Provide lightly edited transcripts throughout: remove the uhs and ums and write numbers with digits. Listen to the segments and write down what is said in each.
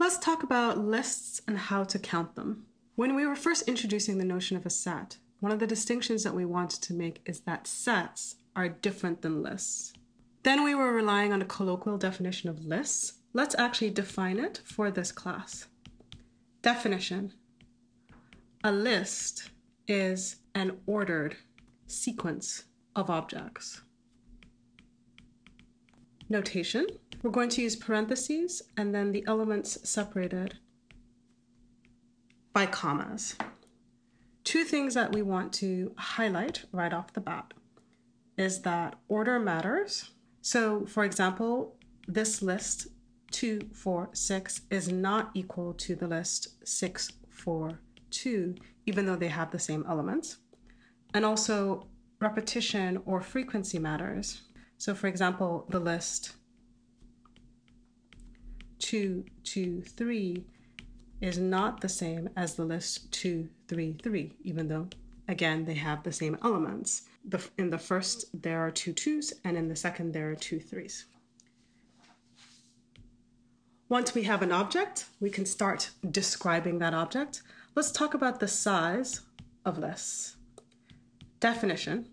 Let's talk about lists and how to count them. When we were first introducing the notion of a set, one of the distinctions that we wanted to make is that sets are different than lists. Then we were relying on a colloquial definition of lists. Let's actually define it for this class. Definition. A list is an ordered sequence of objects. Notation. We're going to use parentheses and then the elements separated by commas. Two things that we want to highlight right off the bat is that order matters. So for example, this list 2, 4, 6 is not equal to the list 6, 4, 2, even though they have the same elements. And also repetition or frequency matters. So for example, the list 2, 2, 3 is not the same as the list 2, 3, 3, even though, again, they have the same elements. In the first, there are 2 2s, and in the second, there are 2 3s. Once we have an object, we can start describing that object. Let's talk about the size of lists. Definition.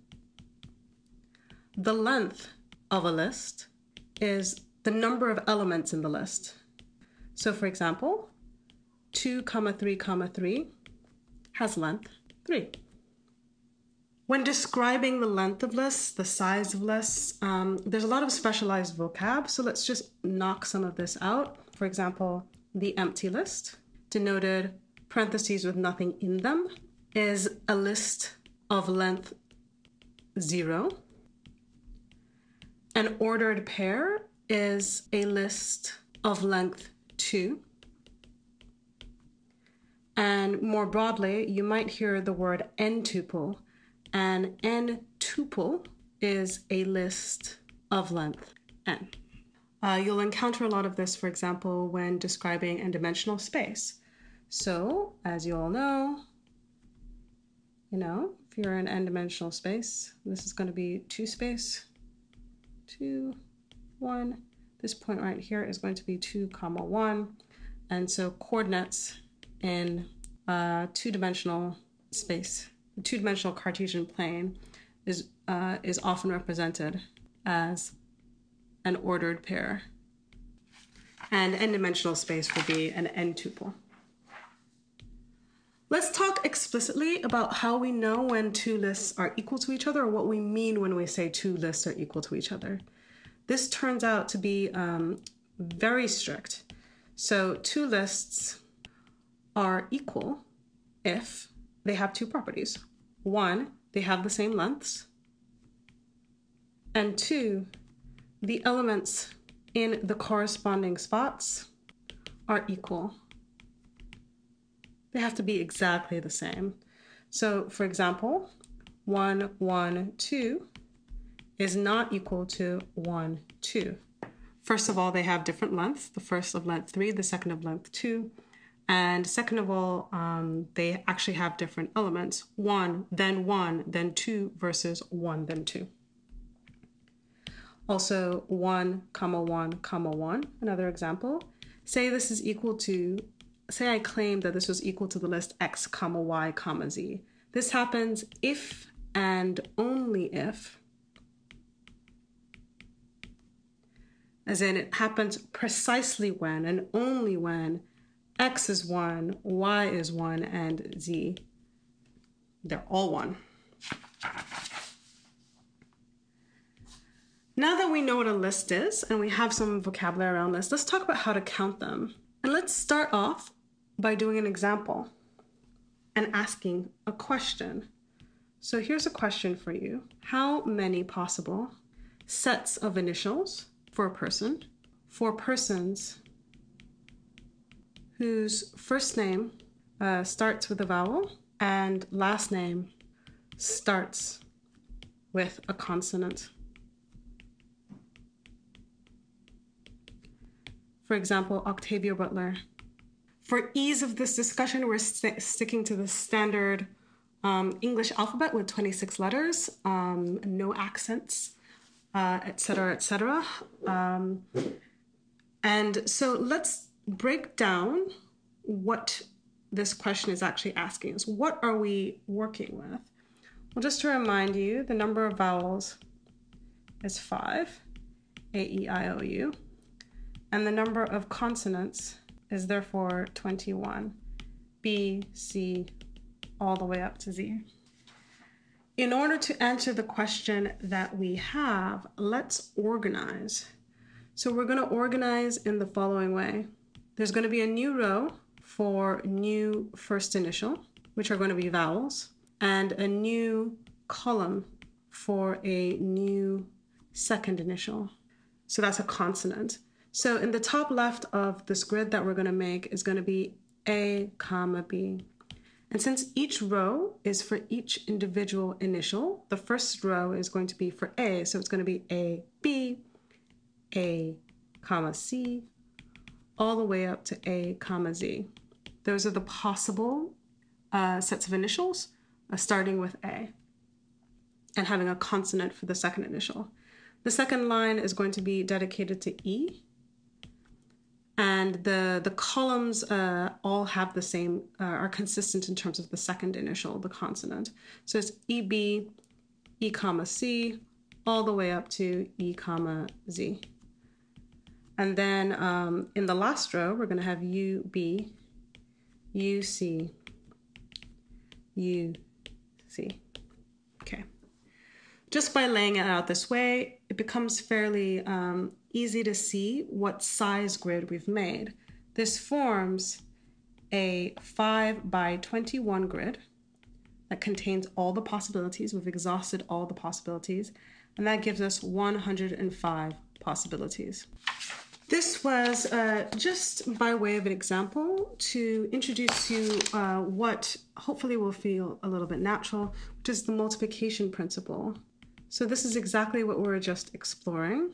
The length of a list is the number of elements in the list. So for example, 2, 3, 3 has length 3. When describing the length of lists, the size of lists, there's a lot of specialized vocab, so let's just knock some of this out. For example, the empty list, denoted parentheses with nothing in them, is a list of length 0. An ordered pair is a list of length 2. And more broadly, you might hear the word n-tuple. An n-tuple is a list of length n. You'll encounter a lot of this, for example, when describing n-dimensional space. So, as you all know, if you're in n-dimensional space, this is going to be 2, 1. This point right here is going to be 2, 1. And so coordinates in two-dimensional space, the two-dimensional Cartesian plane is often represented as an ordered pair. And n-dimensional space will be an n-tuple. Let's talk explicitly about how we know when two lists are equal to each other, or what we mean when we say two lists are equal to each other. This turns out to be very strict. So two lists are equal if they have two properties. 1, they have the same lengths. And 2, the elements in the corresponding spots are equal. They have to be exactly the same. So for example, 1, 1, 2 is not equal to 1, 2. First of all, they have different lengths. The first of length 3, the second of length 2. And second of all, they actually have different elements. 1, then 2 versus 1, then 2. Also 1, 1, 1, another example. Say this is equal to, say I claim that this was equal to the list x, y, z. This happens if and only if, as in it happens precisely when and only when x is 1, y is 1, and z, they're all 1. Now that we know what a list is and we have some vocabulary around lists, let's talk about how to count them. And let's start off by doing an example and asking a question. So here's a question for you. How many possible sets of initials for a person, for persons whose first name starts with a vowel and last name starts with a consonant? For example, Octavia Butler. For ease of this discussion, we're sticking to the standard English alphabet with 26 letters, no accents, etc., etc. And so let's break down what this question is actually asking us. What are we working with? Well, just to remind you, the number of vowels is 5, A-E-I-O-U, and the number of consonants is therefore 21, B, C, all the way up to Z. In order to answer the question that we have, let's organize. So we're going to organize in the following way. There's going to be a new row for new first initial, which are going to be vowels, and a new column for a new second initial. So that's a consonant. So in the top left of this grid that we're going to make is going to be A, comma, B. And since each row is for each individual initial, the first row is going to be for A, so it's going to be A, B, A, comma, C, all the way up to A, comma, Z. Those are the possible sets of initials, starting with A and having a consonant for the second initial. The second line is going to be dedicated to E, and the columns all have the same, are consistent in terms of the second initial, the consonant. So it's EB, E comma C, all the way up to E comma Z. And then in the last row, we're going to have UB, UC, UC. Okay. Just by laying it out this way, it becomes fairly easy to see what size grid we've made. This forms a 5 by 21 grid that contains all the possibilities. We've exhausted all the possibilities, and that gives us 105 possibilities. This was just by way of an example to introduce you what hopefully will feel a little bit natural, which is the multiplication principle. So this is exactly what we were just exploring.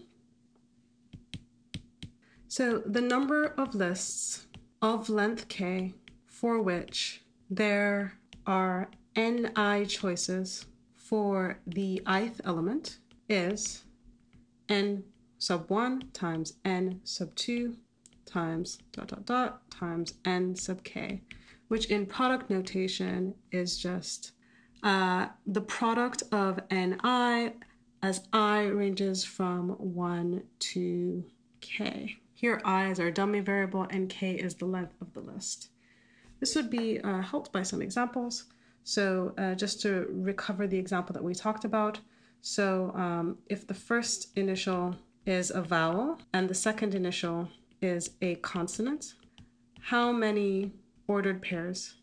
So the number of lists of length k for which there are ni choices for the ith element is n sub 1 times n sub 2 times dot dot dot times n sub k, which in product notation is just the product of ni as I ranges from 1 to k. Here I is our dummy variable and k is the length of the list. This would be helped by some examples. So just to recover the example that we talked about. So if the first initial is a vowel and the second initial is a consonant, how many ordered pairs?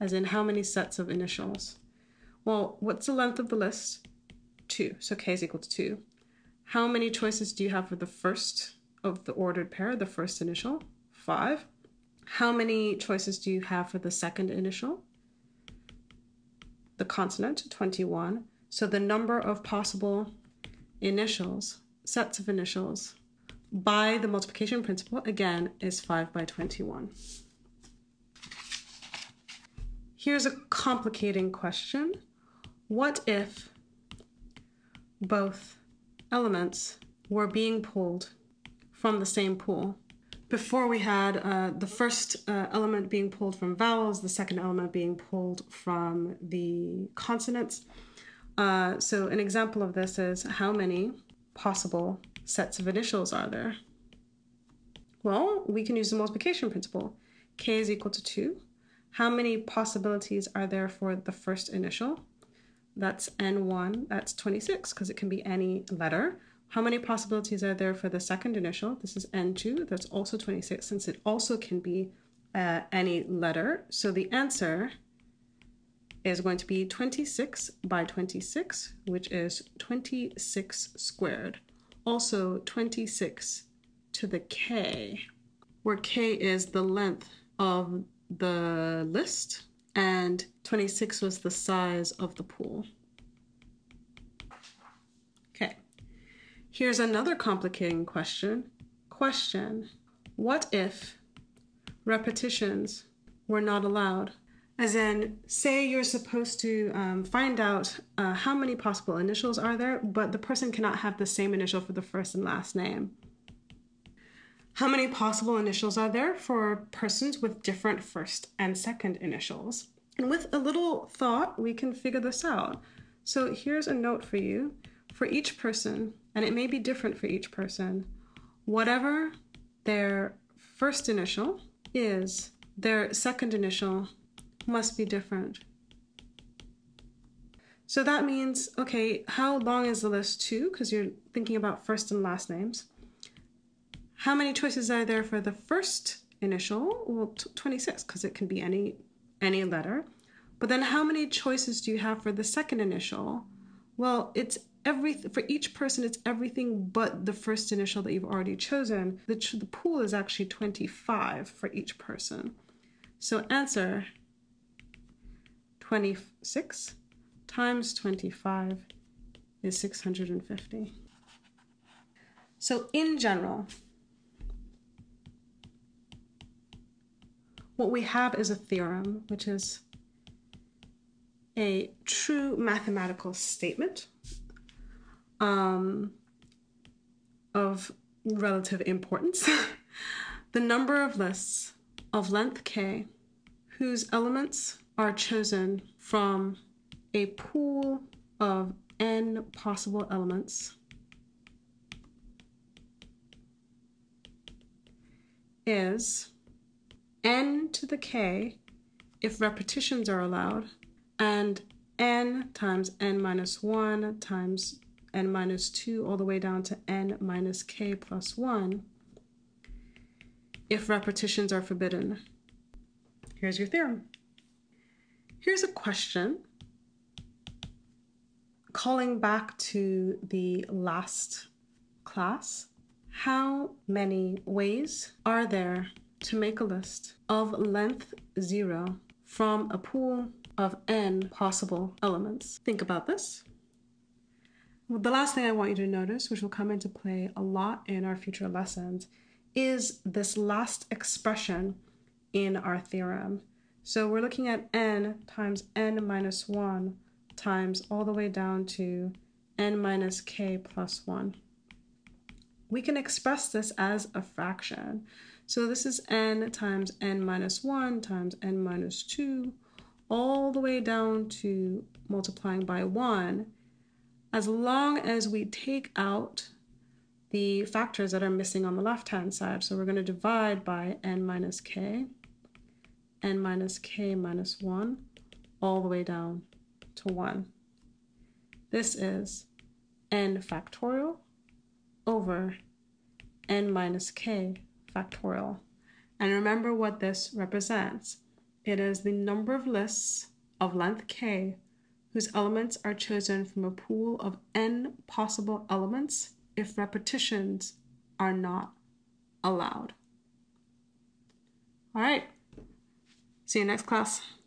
As in how many sets of initials? Well, what's the length of the list? 2, so k is equal to 2. How many choices do you have for the first of the ordered pair, the first initial? 5. How many choices do you have for the second initial? The consonant, 21. So the number of possible initials, sets of initials, by the multiplication principle, again, is 5 by 21. Here's a complicating question. What if both elements were being pulled from the same pool? Before we had the first element being pulled from vowels, the second element being pulled from the consonants. So an example of this is how many possible sets of initials are there? Well, we can use the multiplication principle. K is equal to 2. How many possibilities are there for the first initial? That's N1, that's 26, because it can be any letter. How many possibilities are there for the second initial? This is N2, that's also 26, since it also can be any letter. So the answer is going to be 26 by 26, which is 26 squared. Also 26 to the k, where k is the length of the list, and 26 was the size of the pool. Okay, here's another complicating question. What if repetitions were not allowed? As in, say you're supposed to find out how many possible initials are there, but the person cannot have the same initial for the first and last name. How many possible initials are there for persons with different first and second initials? And with a little thought, we can figure this out. So here's a note for you. For each person, and it may be different for each person, whatever their first initial is, their second initial must be different. So that means, okay, how long is the list? 2, because you're thinking about first and last names. How many choices are there for the first initial? Well, 26, because it can be any letter. But then how many choices do you have for the second initial? Well, it's for each person, it's everything but the first initial that you've already chosen. The pool is actually 25 for each person. So answer 26 times 25 is 650. So in general, what we have is a theorem, which is a true mathematical statement of relative importance. The number of lists of length k whose elements are chosen from a pool of n possible elements is n to the k if repetitions are allowed, and n times n minus 1 times n minus 2 all the way down to n minus k plus 1 if repetitions are forbidden. Here's your theorem. Here's a question calling back to the last class. How many ways are there to make a list of length 0 from a pool of n possible elements? Think about this. Well, the last thing I want you to notice, which will come into play a lot in our future lessons, is this last expression in our theorem. So we're looking at n times n minus 1 times all the way down to n minus k plus 1. We can express this as a fraction. So this is n times n minus 1 times n minus 2 all the way down to multiplying by 1, as long as we take out the factors that are missing on the left-hand side. So we're going to divide by n minus k minus 1, all the way down to 1. This is n factorial over n minus k factorial. And remember what this represents. It is the number of lists of length k whose elements are chosen from a pool of n possible elements if repetitions are not allowed. All right, see you next class.